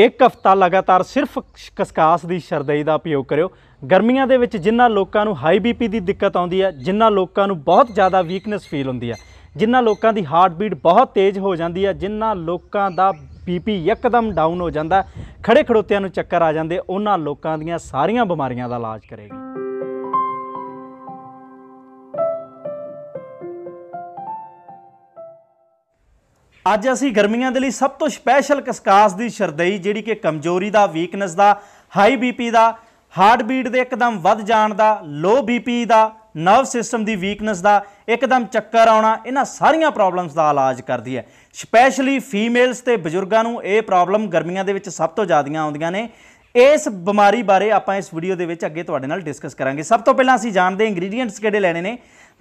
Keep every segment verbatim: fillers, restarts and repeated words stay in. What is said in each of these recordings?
एक हफ्ता लगातार सिर्फ खसखास की शरदई का उपयोग करो। गर्मियों के जिन्हों लोगों हाई बी पी की दिक्कत आती है, जिन्हों लोगों बहुत ज़्यादा वीकनेस फील होती है, जिन्हों लोगों की हार्ट बीट बहुत तेज़ हो जाती है, जिन्हों लोगों का बी पी यकदम डाउन हो जाता है, खड़े खड़ोतियां नूं चक्कर आ जाते, उन्होंने लोगों दी सारियां बीमारियां का इलाज करेगी। अज असी गर्मियों के लिए सब तो स्पैशल खसखास की शरदई जिहड़ी कि कमजोरी का, वीकनेस का, हाई बी पी का, हार्ट बीट के एकदम वध जाण दा, लो बी पी का, नर्व सिस्टम की वीकनेस का, एकदम चक्कर आना, इन्हां सारियां प्रॉब्लम्स का इलाज करती है। स्पैशली फीमेल्स ते बजुर्गों नूं ये प्रॉब्लम गर्मियों के सब तो ज़्यादा आउंदियां ने। इस बीमारी बारे आपां इस वीडियो दे विच अगे तुहाडे नाल डिस्कस करांगे। सब तो पहलां असीं जाणदे इंग्रीडियंट्स किहड़े लैणे ने।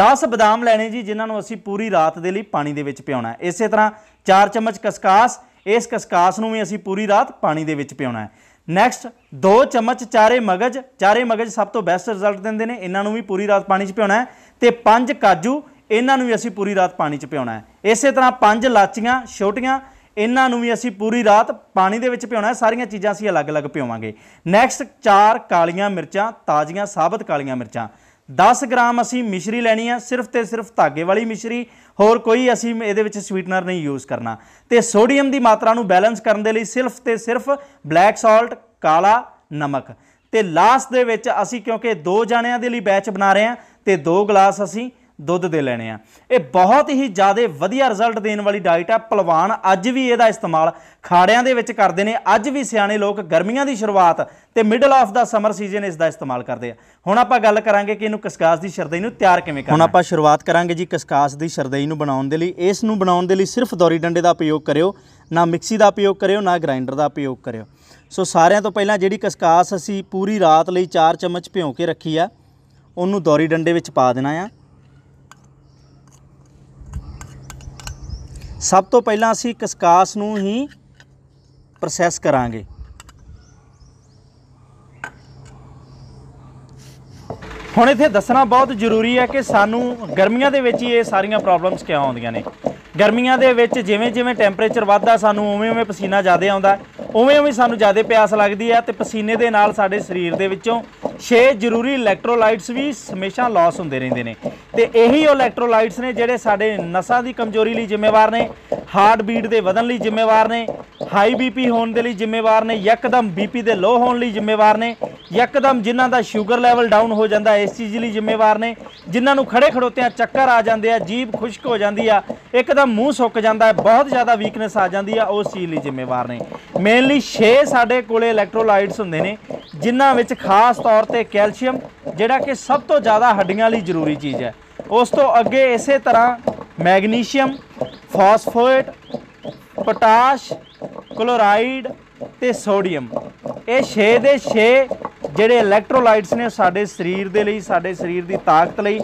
दस बदाम लैणे जी, जिन्हां नूं असीं पूरी रात दे लई पानी दे विच पिआउणा है। इसे तरह चार चम्मच खसखास, इस खसखास नूं वी असीं पूरी रात पानी दे विच पिआउणा है। नैक्सट दो चम्मच चारे मगज, चारे मगज सब तो बैस्ट रिजल्ट दिंदे ने, इन्हां नूं वी पूरी रात पानी च पिआउणा है। ते पंज काजू, इन्हां नूं वी असीं पूरी रात पानी च पिआउणा है। इसे तरह पंज लाचियां छोटियां, इन्हां नूं भी असीं पूरी रात पानी दे विच पिआउणा है। सारियां चीज़ां असीं अलग अलग पिआवांगे। नैक्सट चार कालियां मिर्चां, ताज़ियां साबत कालियां मिर्चां। दस ग्राम असीं मिश्री लैणी है, सिर्फ तो सिर्फ धागे वाली मिश्री, होर कोई असीं इहदे विच स्वीटनर नहीं यूज़ करना। तो सोडियम की मात्रा नूं बैलेंस करन दे लई सिर्फ तो सिर्फ ब्लैक साल्ट, काला नमक। तो लास्ट दे विच असीं क्योंकि दो जणियां दे लई बैच बना रहे हैं, तो दो गिलास असीं दुध दे लेने हैं। ये बहुत ही ज़्यादा वधिया रिजल्ट देने वाली डाइट है। पलवान अज भी इसदा इस्तेमाल खाड़ियां दे विच करते हैं। अज भी सियाने लोग गर्मियों की शुरुआत ते middle of the summer season इसदा इस्तेमाल करते हैं। हुण आपां गल करांगे कि इहनूं खसखास दी शरदई नूं त्यार किवें करना। हुण आपां शुरुआत करांगे जी खसखास दी शरदई नूं बनाउण दे लई। इस नूं बनाउण दे लई सिर्फ दौरी डंडे का उपयोग करिओ, ना मिक्सी का उपयोग करिओ, ना ग्राइंडर का उपयोग करिओ। सो सारिआं तों पहिलां जिहड़ी खसखास असीं पूरी रात लई चार चम्मच भिओ के रखी आ, उहनूं दौरी डंडे विच पा देना आ। सब तो पहला असी खसखास नूं ही प्रोसैस करांगे। हुण इत्थे दसना बहुत जरूरी है कि सानू गर्मियां दे विच ये सारियां प्रॉब्लम्स क्यों आउंदियां ने। गर्मियां दे विच जिवें जिवें टैंपरेचर वधदा सानू उवें उवें पसीना ज़्यादा आउंदा, उवें उवें सानू ज़्यादा प्यास लगदी है। ते पसीने दे नाल साडे शरीर दे विचों छे जरूरी इलैक्ट्रोलाइट्स भी हमेशा लॉस होंदे रहिंदे ने। ते यही इलैक्ट्रोलाइट्स ने जिहड़े साडे नसां दी कमजोरी लई जिम्मेवार ने, हार्ट बीट दे वधण लई जिम्मेवार ने, हाई बी पी होण दे लई जिम्मेवार ने, यकदम बी पी दे लो होण लई जिम्मेवार ने, यकदम जिन्हां दा शुगर लैवल डाउन हो जांदा इस चीज़ लई जिम्मेवार ने, जिन्हां नूं खड़े खड़ोतियां चक्कर आ जांदे आ, जीभ खुश्क हो जांदी आ, एकदम मूँह सुक जाता है, बहुत ज़्यादा वीकनेस आ जाती है, उस चीज़ लिए जिम्मेवार ने। मेनली छे साढ़े कोले इलैक्ट्रोलाइट्स होंदे ने, जिन्हां विच खास तौर पर कैल्शियम जिहड़ा कि सब तो ज़्यादा हड्डियां लिए जरूरी चीज़ है। उस तो अगे इसे तरह मैगनीशियम, फॉस्फोरेट, पोटाश, क्लोराइड ते सोडियम, ये छे दे छे जिहड़े इलैक्ट्रोलाइट्स ने साडे शरीर दे लई, साडे शरीर दी ताकत लई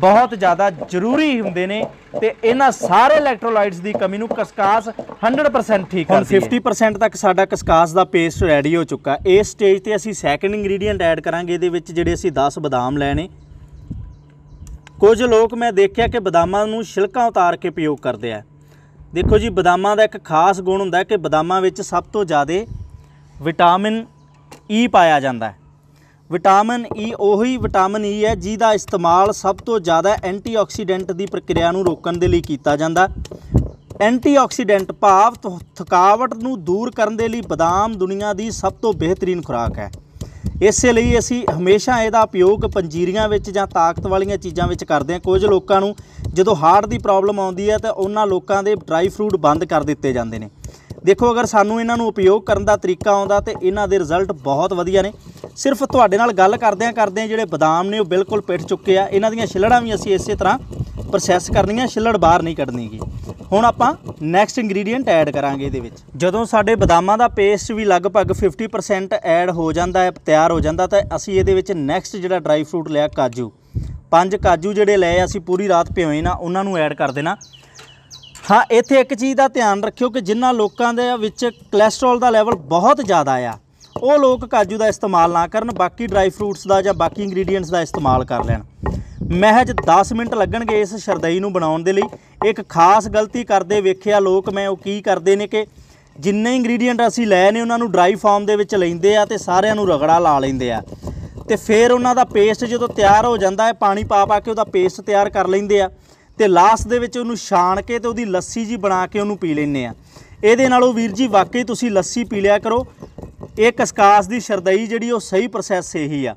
बहुत ज़्यादा जरूरी होंदे ने। ते इन्हां सारे इलैक्ट्रोलाइट्स की कमी नूं खसखास हंड्रड परसेंट ठीक है। फिफ्टी परसेंट तक साडा खसखास का पेस्ट रेडी हो चुका। इस स्टेज ते असीं सैकेंड इंग्रीडियंट ऐड करांगे। इहदे विच जिहड़े असीं दस बदाम लैणे। कुछ लोग मैं देखिया कि बदामां नूं छिलका उतार के उपयोग करदे आ। देखो जी, बदामां दा एक खास गुण हुंदा है कि बदामां विच सब तो ज़्यादा विटामिन ई पाया जाता है। विटामिन ई वही विटामिन ई है जिसका इस्तेमाल सब तो ज़्यादा एंटीऑक्सीडेंट की प्रक्रिया नूं रोकण दे लई कीता जांदा। एंटीऑक्सीडेंट भाव तो थकावट नूं दूर करन दे लई बदाम दुनिया की सब तो बेहतरीन खुराक है। इस लई असीं हमेशा इसदा उपयोग पंजीरियां विच जां ताकत वाली चीज़ों में करते हैं। कुछ लोगों नूं जदों हार्ट की प्रॉब्लम आउंदी है तो उन्हां लोकां दे ड्राई फ्रूट बंद कर दित्ते जांदे ने। देखो, अगर सानू इन्हां नूं उपयोग करन दा तरीका आउंदा ते इन्हां दे रिजल्ट बहुत वधिया ने। सिर्फ तुहाडे नाल गल करदियां करदियां जिहड़े बदाम ने वो बिल्कुल पिट चुके आ। इन्हां दीयां छिलड़ां भी असीं इसे तरह प्रोसैस करनीआं, छिलड़ बाहर नहीं कढनी गी। हुण आपां नैक्सट इंग्रीडियंट ऐड करांगे। इहदे विच जदों साडे बदामां दा पेस्ट भी लगभग फिफ्टी परसेंट ऐड हो जांदा है, तैयार हो जांदा, तां असीं इहदे विच नैक्सट जिहड़ा ड्राई फ्रूट लिया काजू, पंज काजू जिहड़े लए असीं पूरी रात भिओए ना, उन्हां नूं ऐड कर देना। हाँ, इत्थे एक चीज़ का ध्यान रखियो कि जिन्हां लोकां दे विच कोलेस्ट्रॉल का लैवल बहुत ज़्यादा आ, वो लोग काजू का इस्तेमाल ना करन, बाकी ड्राई फ्रूट्स का या बाकी इंग्रीडियंट्स का इस्तेमाल कर लैन। महज दस मिनट लगणगे इस शरदई नूं बनाउण दे लई। एक खास गलती करदे वेखिया लोग मैं, वो की करदे ने कि जिन्ने इंग्रीडियंट असी ले ने उन्होंने ड्राई फॉर्म के विच लैंदे आ ते सारिआं नूं रगड़ा ला लैंदे आ ते फिर उन्हां दा पेस्ट जो तैयार हो जाता है, पानी पा पा के उहदा पेस्ट तैयार कर लैंदे आ ते लास्ट दे विच उहनूं छाण के ते उहदी लस्सी जी बना के उहनूं पी लैंदे आ। इहदे नालों वीर जी वाकई तुसीं लस्सी पी लिया करो। ये खसखास की शरदई जिहड़ी ओह सही प्रोसैस यही आ।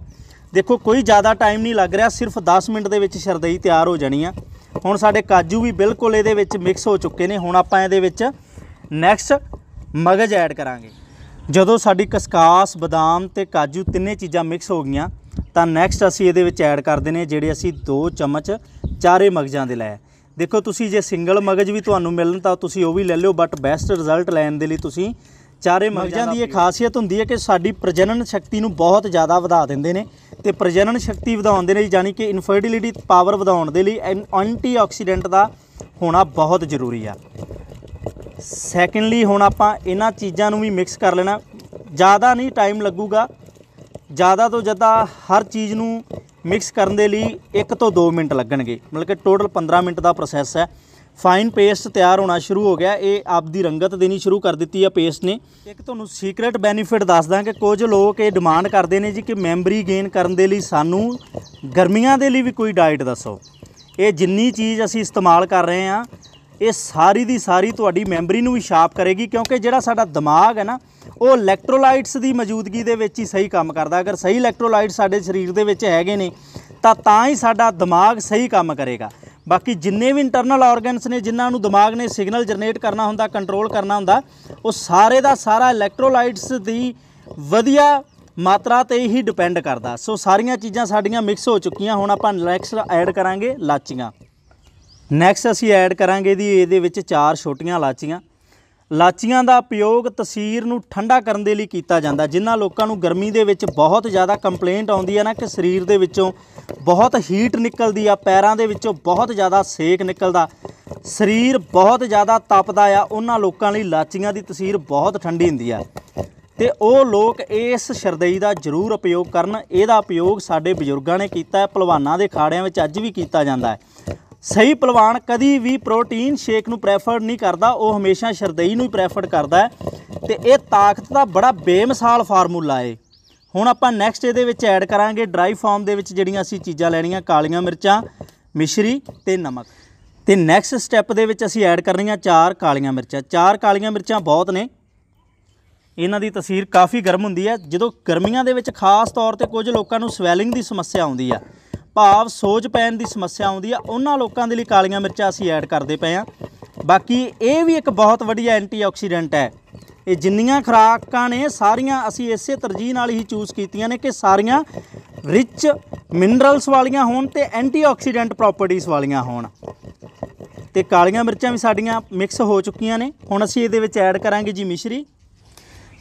देखो कोई ज़्यादा टाइम नहीं लग रहा, सिर्फ दस मिनट दे विच शरदई तैयार हो जानी आ। हुण साडे काजू भी बिल्कुल इहदे विच मिक्स हो चुके ने। हुण आपां इहदे विच नैक्सट मगज़ ऐड करांगे। जदों साडी खसखास बदाम ते काजू तिन्ने चीज़ां मिक्स हो गई तो नैक्सट असी इहदे विच ऐड करदे ने जिहड़े असी दो चम्मच चारे मगज़ां दे लए। देखो तुसी जे सिंगल मगज़ भी तुहानूं मिलन तां तुसी ओह भी ले लिओ, बट बैस्ट रिजल्ट लैण दे लई तुसी चारे मगज़ां दी इह खासियत हुंदी है कि साडी प्रजनन शक्ति नूं बहुत ज़्यादा वधा दिंदे ने ते प्रजनन शक्ति वधाउण दे लई जानी कि इनफर्टिलिटी पावर वधाउण दे लई एंटीआक्सीडेंट दा होना बहुत जरूरी आ। सैकेंडली हुण आपां इन्हां चीज़ां नूं भी मिक्स कर लेना। ज़्यादा नहीं टाइम लगूगा, ज़्यादा तो ज़्यादा हर चीज़ नूं मिक्स करन दे लई एक तो दो मिनट लगणगे, मतलब कि टोटल पंद्रह मिनट का प्रोसैस है। फाइन पेस्ट तैयार होना शुरू हो गया, ये आपकी रंगत देनी शुरू कर दी है पेस्ट ने। एक तुहानूं सीक्रेट बेनीफिट दस दां कि कुछ लोग ये डिमांड करते हैं जी कि मैमरी गेन करन दे लई सानूं गर्मियां दे लई भी कोई डाइट दसो। ये जिन्नी चीज़ असीं इस्तेमाल कर रहे हैं ये सारी दी सारी तुहाडी मैमरी नूं भी शार्प करेगी, क्योंकि जिहड़ा साडा दिमाग है ना वो इलैक्ट्रोलाइट्स की मौजूदगी दे विच ही सही काम करता। अगर सही इलैक्ट्रोलाइट साडे शरीर दे विच हैगे ने तां ही साडा दिमाग सही काम करेगा। बाकी जिन्ने भी इंटरनल ऑर्गनस ने जिन्हां नूं दिमाग ने सिग्नल जनरेट करना हुंदा, कंट्रोल करना हुंदा, वो सारे दा सारा इलैक्ट्रोलाइट्स दी वधिया मात्रा ते ही डिपेंड करदा। सो सारियां चीज़ां साडियां मिक्स हो चुकियां। हुण आपां नैक्सट ऐड करांगे लाचियां। नैक्सट असीं ऐड करांगे दी इहदे विच चार छोटियां लाचियां। लाचियां दा उपयोग तसीर नूं ठंडा करन दे लई कीता जांदा। जिन्हां लोकां नूं गर्मी दे विच बहुत ज़्यादा कंप्लेंट आउंदी है ना कि शरीर दे विचों बहुत हीट निकलदी आ, पैरां दे विचों बहुत ज़्यादा सेक निकलदा, शरीर बहुत ज़्यादा तपदा आ, उन्हां लोकां लई लाचियां दी तसीर बहुत ठंडी हुंदी आ ते ओह लोक इस शरदई दा जरूर उपयोग करन। इहदा उपयोग साडे बजुर्गां ने कीता है, पलवानां दे खाड़ियां विच अज भी कीता जांदा है। सही पलवान कभी भी प्रोटीन शेक नूं प्रैफर नहीं करता, वह हमेशा शरदई नूं प्रैफर करता है ते यह ताकत का बड़ा बेमिसाल फार्मूला है। हुण आपां नैक्सट इहदे विच ऐड करांगे ड्राई फॉर्म दे विच जिहड़ियां असीं चीज़ां लैणीआं, कालियां मिर्चां, मिश्री ते नमक। ते नैक्सट स्टैप दे विच असीं ऐड करनीआं चार कालियां मिर्चां। चार कालियां मिर्चां बहुत ने, इन्हां दी तसीर काफ़ी गर्म हुंदी है। जदों गर्मियां दे विच खास तौर ते कुछ लोकां नूं स्वैलिंग दी समस्या आउंदी आ, भाव सोज पैन की समस्या आउंदी आ, उन्हां लोकां दे लई कालियां मिर्चां असीं ऐड करदे पए आं। बाकी ये भी एक बहुत वधिया एंटीआक्सीडेंट है। ये जिन्नियां खुराकां ने सारियां असीं इसे तरजीह नाल ही चूज़ कीतियां ने कि सारियां रिच मिनरल्स वालियां होण ते एंटीआक्सीडेंट प्रॉपर्टीज़ वालियां होण। ते कालियां मिर्चां भी साडियां मिक्स हो चुकियां ने। हुण असीं इहदे विच ऐड करांगे जी मिश्री।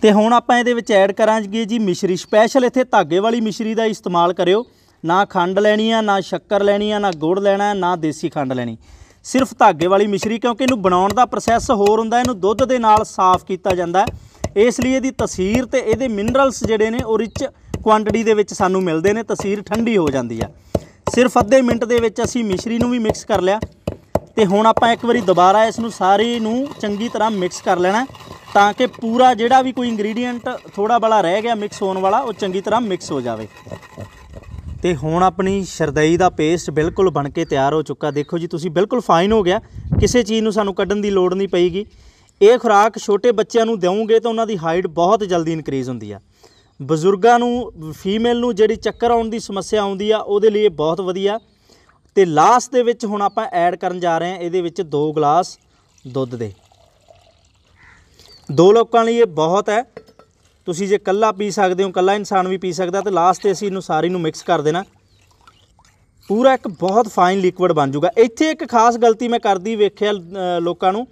ते हुण आपां इहदे विच ऐड करांगे जी मिश्री। स्पैशल इत्थे धागे वाली मिश्री दा इस्तेमाल करिओ, ना खंड लैनी है, ना शक्कर लैनी है, ना गुड़ लैना है, ना देसी खंड लैनी, सिर्फ धागे वाली मिश्री, क्योंकि इनू बनाउण दा प्रोसैस होर हुंदा। इनू दुध दे नाल साफ कीता जांदा है, इसलिए इहदी तसीर ते इहदे मिनरल्स जिहड़े ने ओह रिच क्वांटिटी दे विच सानू मिलदे ने। तसीर ठंडी हो जांदी आ। सिर्फ अद्धे मिनट दे विच असीं मिश्री नू भी मिक्स कर लिया ते हुण आपां एक वारी दोबारा इसनू सारे नू चंगी तरह मिक्स कर लेना तां कि पूरा जिहड़ा भी कोई इंग्रीडियंट थोड़ा बड़ा रह गया मिक्स होण वाला ओह चंगी तरह मिक्स हो जावे। ते हुण अपनी शरदई दा पेस्ट बिल्कुल बन के तैयार हो चुका। देखो जी तुसी बिल्कुल फाइन हो गया, किसी चीज़ नूं सानूं कड्ढण दी लोड़ नहीं पएगी। ये खुराक छोटे बच्चों नूं देवोंगे तो उन्हां दी हाइट बहुत जल्दी इनक्रीज़ हुंदी आ। बजुर्गां नूं, फीमेल नूं जिहड़ी चक्कर आउण दी समस्या आउंदी आ उहदे लई बहुत वधिया। ते लास्ट दे विच हुण आपां ऐड करन जा रहे हां इहदे विच दो गिलास दुध दे। दो लोकां लई ये बहुत है, तुसी जे कल्ला पी सकते हो, कल्ला इंसान भी पी सकता। तो लास्ट से असी इनू सारी नू मिक्स कर देना, पूरा एक बहुत फाइन लिक्विड बन जूगा। इत्थे एक खास गलती मैं करदी वेख्या लोकां नू,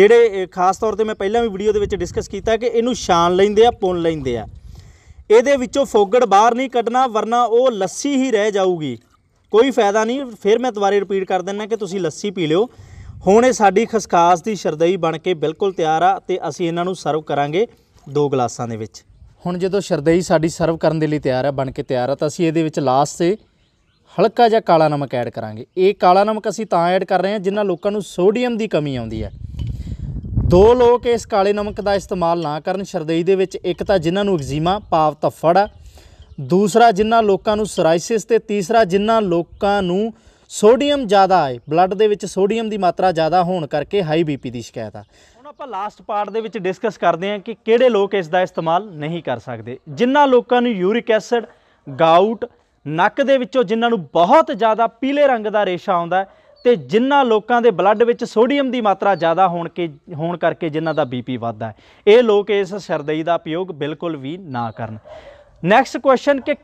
जिहड़े खास तौर ते मैं पहलां भी वीडियो दे विच डिस्कस कीता कि इनू छाण लैंदे आ, पुन लैंदे आ। इहदे विचों फोगड़ बाहर नहीं कड्ढना, वरना वो लस्सी ही रह जाऊगी, कोई फायदा नहीं। फिर मैं दुबारा रिपीट कर दिंदा कि तुसी लस्सी पी लिओ। हुण इह साडी खसखास दी शरदई बन के बिल्कुल तैयार आ ते असीं इन्हां नू सर्व करांगे दो गिलासां दे विच। हुण जदों शरदई साडी सर्व करन दे लई तैयार है, बन के तैयार है, तो असीं इहदे विच लास्ट से हल्का जिहा काला नमक ऐड करांगे। ये काला नमक असीं तां ऐड कर रहे हैं जिन्हां लोकां नूं सोडियम की कमी आउंदी है। दो लोग इस काले नमक का इस्तेमाल ना करन। शरदई दे विच एक तां जिन्हां नूं एग्जीमा पाव तफड़ आ, दूसरा जिन्हां लोकां नूं सराइसिस ते तीसरा जिन्हां लोकां नूं सोडियम ज़्यादा है, ब्लड दे विच सोडियम की मात्रा ज़्यादा होने करके हाई बी पी की शिकायत आ। हुण आपां लास्ट पार्ट दे विच डिस्कस करते हैं कि किहड़े लोग इसका इस्तेमाल नहीं कर सकते। जिन्हां लोकां नूं यूरिक एसिड, गाउट, नक्क दे विचों जिन्हां नूं बहुत ज़्यादा पीले रंग का रेशा आउंदा है ते जिन्हां लोकां दे ब्लड विच सोडियम की मात्रा ज़्यादा होण के होण करके जिन्हां दा बी पी वधदा है, ये लोग इस शरदई का उपयोग बिल्कुल भी ना करन। नैक्सट क्वेश्चन कि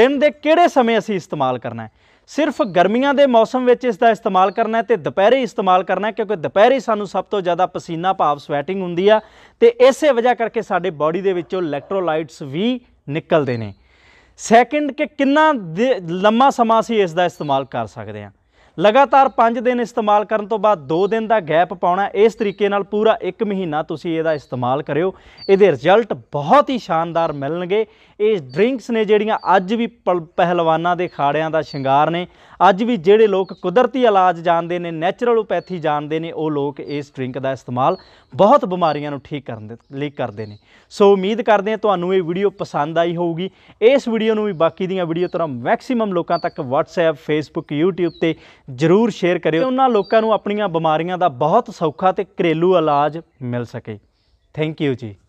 दिन के किहड़े समय असीं इस्तेमाल करना है। सिर्फ गर्मियां दे मौसम में इसका इस्तेमाल करना है तो दोपहरे इस्तेमाल करना है, क्योंकि दोपहरे सानू सब तो ज़्यादा पसीना भाव स्वैटिंग हुंदी आ ते इसे वजह करके साडे बॉडी दे विचों इलैक्ट्रोलाइट्स भी निकलते हैं। सैकेंड कि कितना लंबा समा असीं इसका इस्तेमाल कर सकते हैं। लगातार पाँच दिन इस्तेमाल करने तो बाद दो दिन का गैप पाउणा, इस तरीके नाल पूरा एक महीना तुसीं इहदा इस्तेमाल करियो, इहदे रिजल्ट बहुत ही शानदार मिलणगे। ये ड्रिंक्स ने जिहड़ियां अज भी पहलवानां दे खाड़ियां दा शिंगार ने, अज भी जिहड़े लोग कुदरती इलाज जानते हैं, नैचुरलोपैथी जानते हैं, वो लोग इस ड्रिंक का इस्तेमाल बहुत बीमारियां नूं ठीक करने लई करते हैं। सो उम्मीद करते हैं तुहानूं ये वीडियो पसंद आई होगी। इस वीडियो नूं भी बाकी दीयां वीडियो तरह मैक्सीमम लोगों तक व्हाट्सएप, फेसबुक, यूट्यूब ते जरूर शेयर करियो, उन्हां लोकां नूं अपणियां बीमारियां दा बहुत सौखा ते घरेलू इलाज मिल सके। Thank you ji.